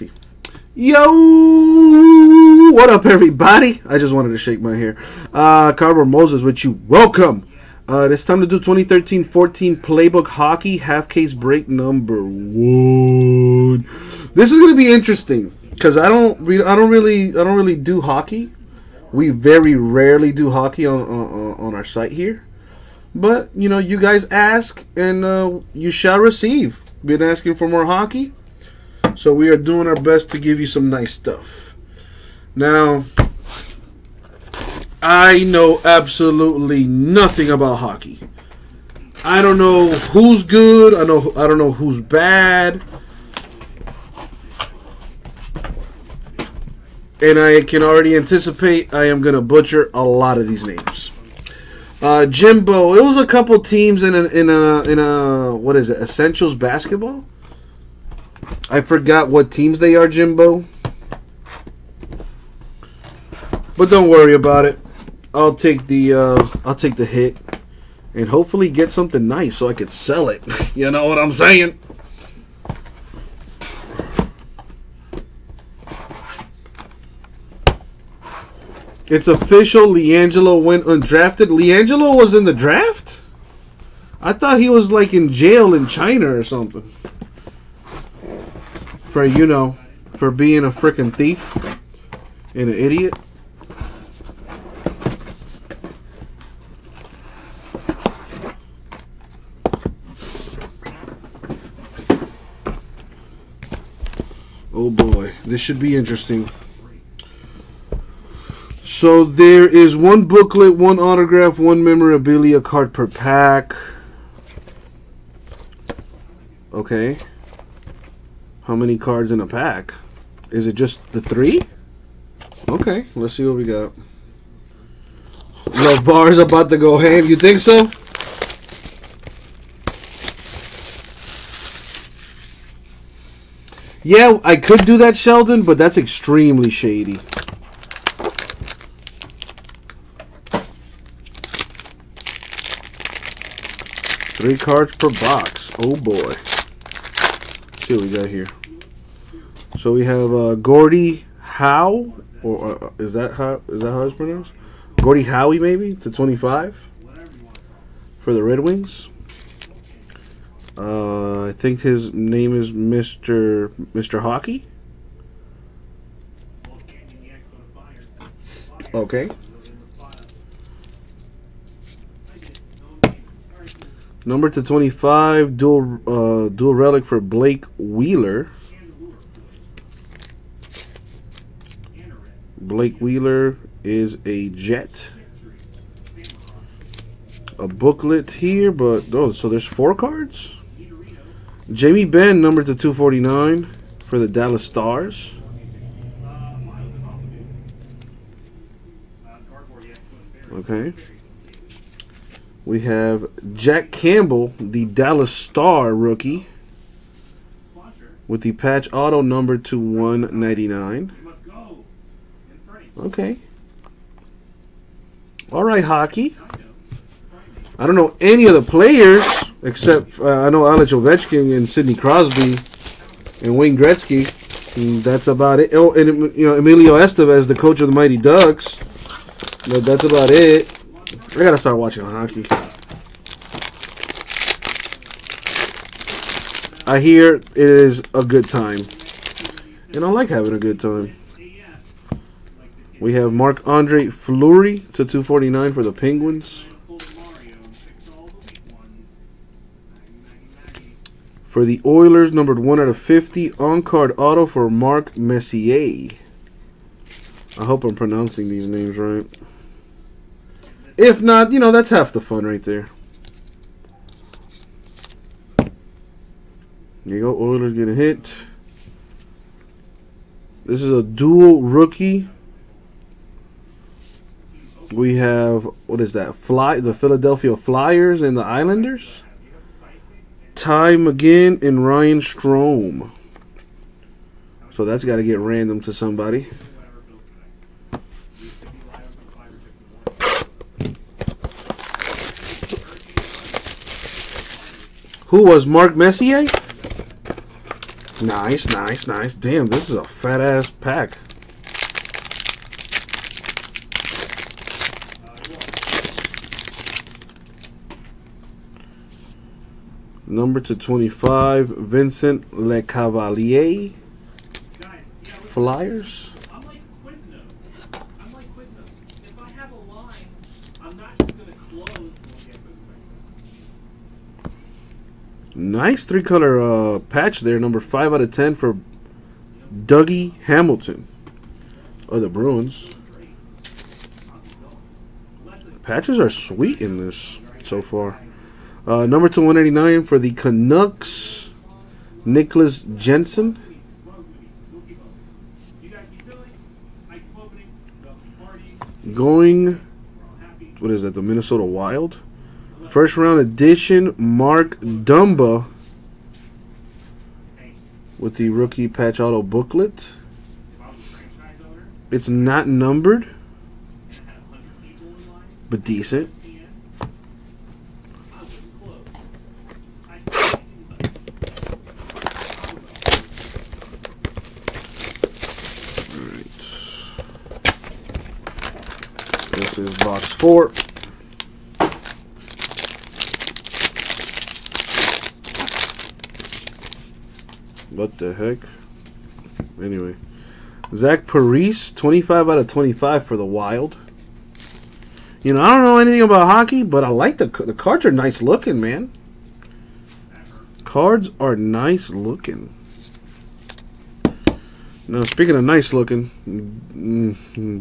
Okay. Yo, what up, everybody? I just wanted to shake my hair. Carver Moses with you. Welcome. It's time to do 2013 14 Playbook Hockey half case break number 1. This is going to be interesting because I don't really do hockey. We very rarely do hockey on our site here. But, you know, you guys ask and you shall receive. Been asking for more hockey. So we are doing our best to give you some nice stuff. Now, I know absolutely nothing about hockey. I don't know who's good. I don't know who's bad. And I can already anticipate I am going to butcher a lot of these names. Jimbo, it was a couple teams in a what is it? Essentials basketball? I forgot what teams they are, Jimbo. But don't worry about it. I'll take the hit and hopefully get something nice so I could sell it. You know what I'm saying? It's official. LiAngelo went undrafted. LiAngelo was in the draft? I thought he was like in jail in China or something. For, you know, for being a freaking thief and an idiot. Oh boy, this should be interesting. So there is one booklet, one autograph, one memorabilia card per pack. Okay. How many cards in a pack? Is it just the 3? Okay, let's see what we got. LaVar's about to go ham. You think so? Yeah, I could do that, Sheldon, but that's extremely shady. Three cards per box. Oh boy. Let's see what we got here. So we have Gordie Howe, or is that how it's pronounced? Gordie Howe maybe /25 for the Red Wings. I think his name is Mr. Hockey. Okay. Number /25, dual relic for Blake Wheeler. Blake Wheeler is a Jet. A booklet here, but oh, so there's 4 cards. Jamie Benn, number /249 for the Dallas Stars. Okay. We have Jack Campbell, the Dallas Star rookie, with the patch auto number /199. Okay. All right, hockey. I don't know any of the players except I know Alex Ovechkin and Sidney Crosby and Wayne Gretzky. And that's about it. Oh, and you know Emilio Estevez, the coach of the Mighty Ducks. But that's about it. I gotta start watching hockey. I hear it is a good time, and I like having a good time. We have Marc-Andre Fleury /249 for the Penguins. For the Oilers, numbered 1/50 on-card auto for Mark Messier. I hope I'm pronouncing these names right. If not, you know, that's half the fun right there. There you go, Oilers getting hit. This is a dual rookie. We have, what is that? The Philadelphia Flyers and the Islanders. Ty McGinn and Ryan Strome. So that's got to get random to somebody. Who was Mark Messier? Nice, nice, nice. Damn, this is a fat-ass pack. Number 225, Vincent Lecavalier. Flyers. Nice three-color patch there. Number 5/10 for Dougie Hamilton of the Bruins. Patches are sweet in this so far. Number 2/189 for the Canucks, Nicklas Jensen. Going, what is that, the Minnesota Wild? First round edition, Mark Dumba with the rookie patch auto booklet. It's not numbered, but decent. All right. This is box 4. What the heck? Anyway. Zach Parise, 25/25 for the Wild. You know, I don't know anything about hockey, but I like the cards are nice looking, man. Cards are nice looking. Now, speaking of nice looking,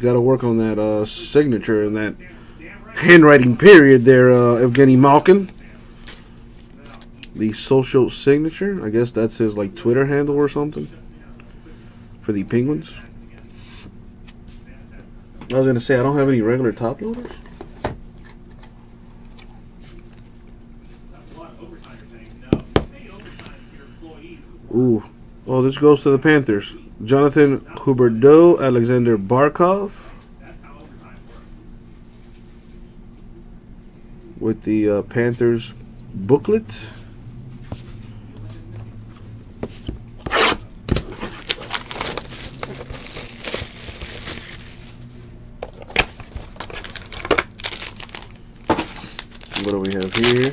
got to work on that signature and that handwriting period there, Evgeny Malkin. The social signature, I guess that's his like Twitter handle or something for the Penguins. I was gonna say I don't have any regular top loaders. Ooh, oh, this goes to the Panthers. Jonathan Huberdeau, Alexander Barkov with the Panthers booklet. What do we have here?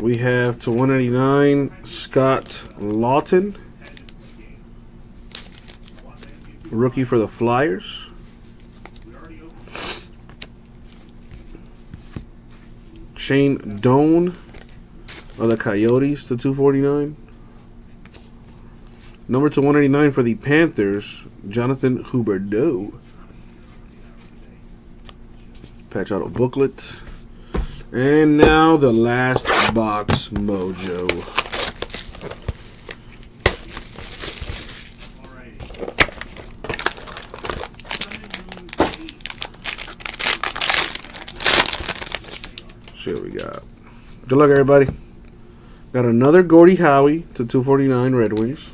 We have 2/189 Scott Laughton, rookie for the Flyers. Shane Doan of the Coyotes to 249. Number 2/189 for the Panthers, Jonathan Huberdeau. Patch auto booklet. And now the last box, mojo. See what we got. Good luck, everybody. Got another Gordie Howe to 249 Red Wings.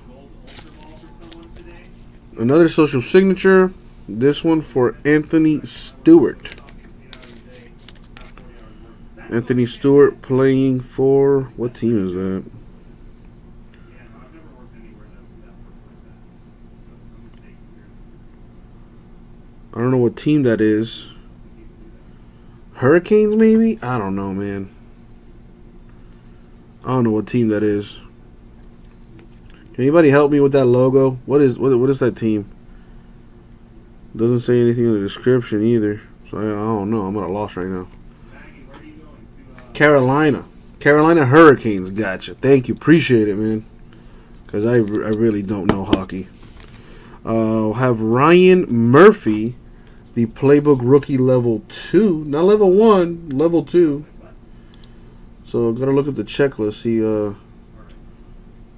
Another social signature. This one for Anthony Stewart. Anthony Stewart playing for, what team is that? I don't know what team that is. Hurricanes maybe? I don't know, man. I don't know what team that is. Can anybody help me with that logo? What is that team? Doesn't say anything in the description either. So I don't know. I'm at a loss right now. Carolina Hurricanes, gotcha. Thank you, appreciate it, man. Because I really don't know hockey. We'll have Ryan Murphy, the Playbook Rookie Level 2. Not Level 1, Level 2. So got to look at the checklist, see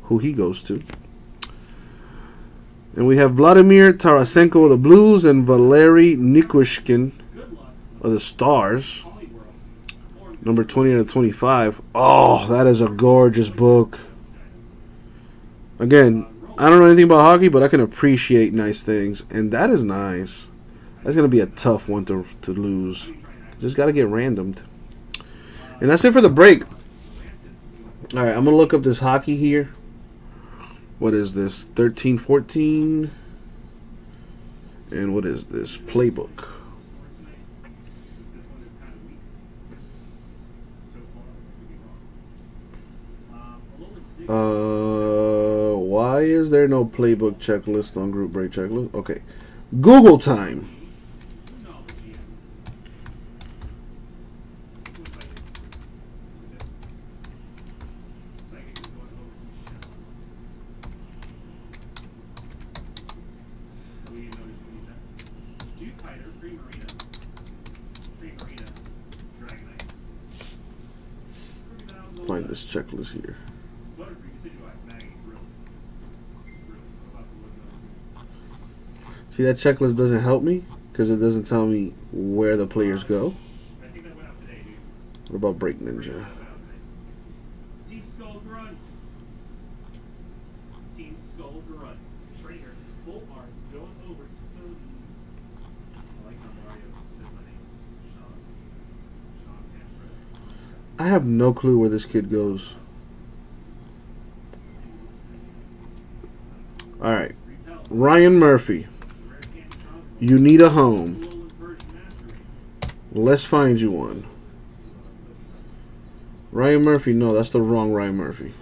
who he goes to. And we have Vladimir Tarasenko of the Blues and Valeri Nikushkin of the Stars. Number 20/25. Oh, that is a gorgeous book. Again, I don't know anything about hockey, but I can appreciate nice things. And that is nice. That's going to be a tough one to lose. Just got to get randomed. And that's it for the break. All right, I'm going to look up this hockey here. What is this? 13, 14. And what is this? Playbook. Why is there no playbook checklist on group break checklist? Okay. Google time. Find this checklist here. See, that checklist doesn't help me because it doesn't tell me where the players go. What about Break Ninja? I have no clue where this kid goes. All right, Ryan Murphy. You need a home. Let's find you one. Ryan Murphy. No, that's the wrong Ryan Murphy.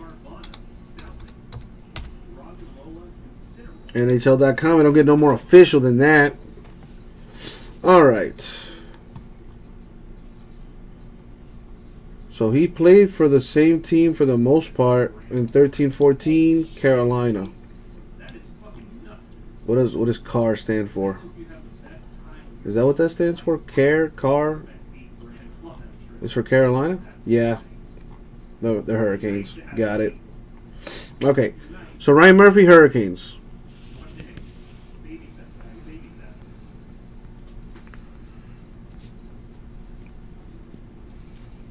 NHL.com. I don't get no more official than that. All right. So he played for the same team for the most part in 13-14, Carolina. What does CAR stand for? Is that what that stands for? Care? Car? It's for Carolina? Yeah. No, the Hurricanes. Got it. Okay. So Ryan Murphy, Hurricanes.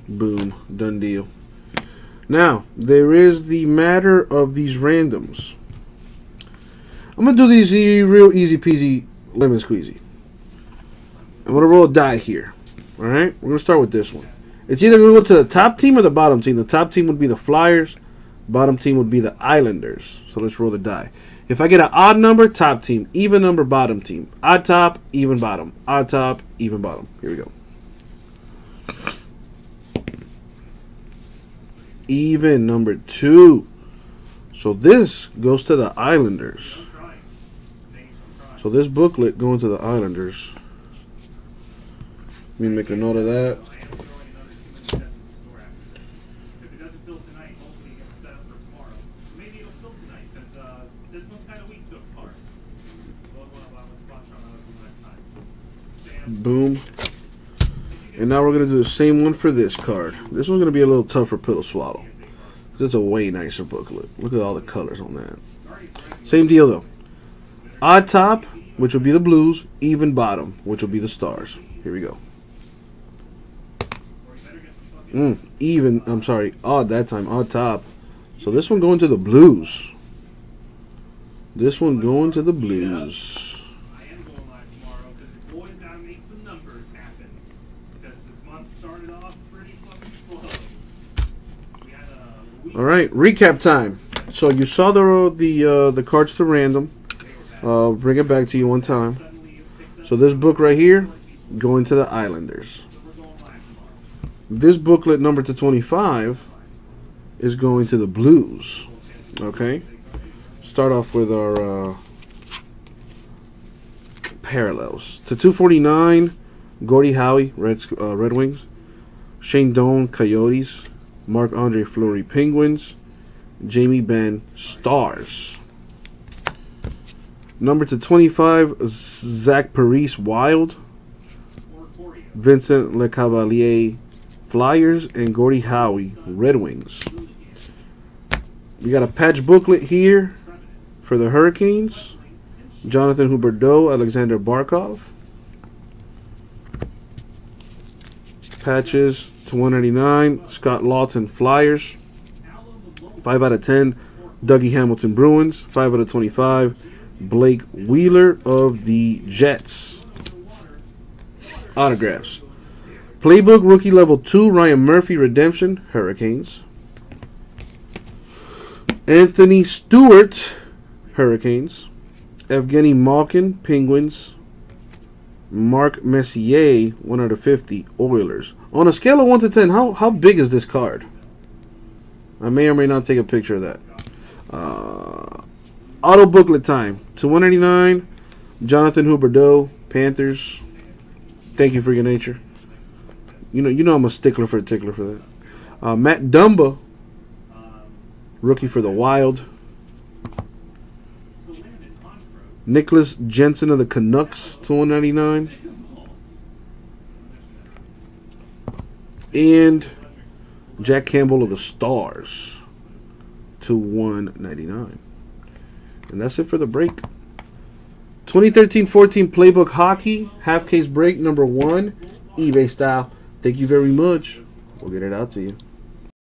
Boom. Done deal. Now, there is the matter of these randoms. I'm going to do these real easy peasy lemon squeezy. I'm going to roll a die here. All right? We're going to start with this one. It's either going to go to the top team or the bottom team. The top team would be the Flyers. Bottom team would be the Islanders. So let's roll the die. If I get an odd number, top team. Even number, bottom team. Odd top, even bottom. Odd top, even bottom. Here we go. Even number 2. So this goes to the Islanders. So this booklet going to the Islanders. Let me make a note of that. Boom. And now we're going to do the same one for this card. This one's going to be a little tougher pill to swallow. It's a way nicer booklet. Look at all the colors on that. Same deal, though. Odd top, which will be the Blues. Even bottom, which will be the Stars. Here we go. Even, I'm sorry, odd that time, odd top. So this one going to the Blues. This one going to the Blues. All right, recap time. So you saw the cards to random. Bring it back to you one time. So this book right here going to the Islanders. This booklet, number 225, is going to the Blues. Okay? Start off with our parallels. To 249, Gordie Howe, Red Wings. Shane Doan, Coyotes. Marc-Andre Fleury, Penguins. Jamie Benn, Stars. Number 225, Zach Parise, Wild. Vincent Lecavalier, Flyers, and Gordie Howe, Red Wings. We got a patch booklet here for the Hurricanes. Jonathan Huberdeau, Alexander Barkov. Patches to 199. Scott Laughton, Flyers. 5 out of 10. Dougie Hamilton, Bruins. 5 out of 25. Blake Wheeler of the Jets. Autographs. Playbook Rookie Level 2, Ryan Murphy, Redemption, Hurricanes. Anthony Stewart, Hurricanes. Evgeny Malkin, Penguins. Mark Messier, 1/50, Oilers. On a scale of 1 to 10, how big is this card? I may or may not take a picture of that. Auto booklet time. To 189, Jonathan Huberdeau, Panthers. Thank you for your nature. You know I'm a stickler for a tickler for that. Mark Dumba, rookie for the Wild. Nicklas Jensen of the Canucks to 199. And Jack Campbell of the Stars to 199. And that's it for the break. 2013-14 Playbook Hockey, half case break number 1, eBay style. Thank you very much. We'll get it out to you.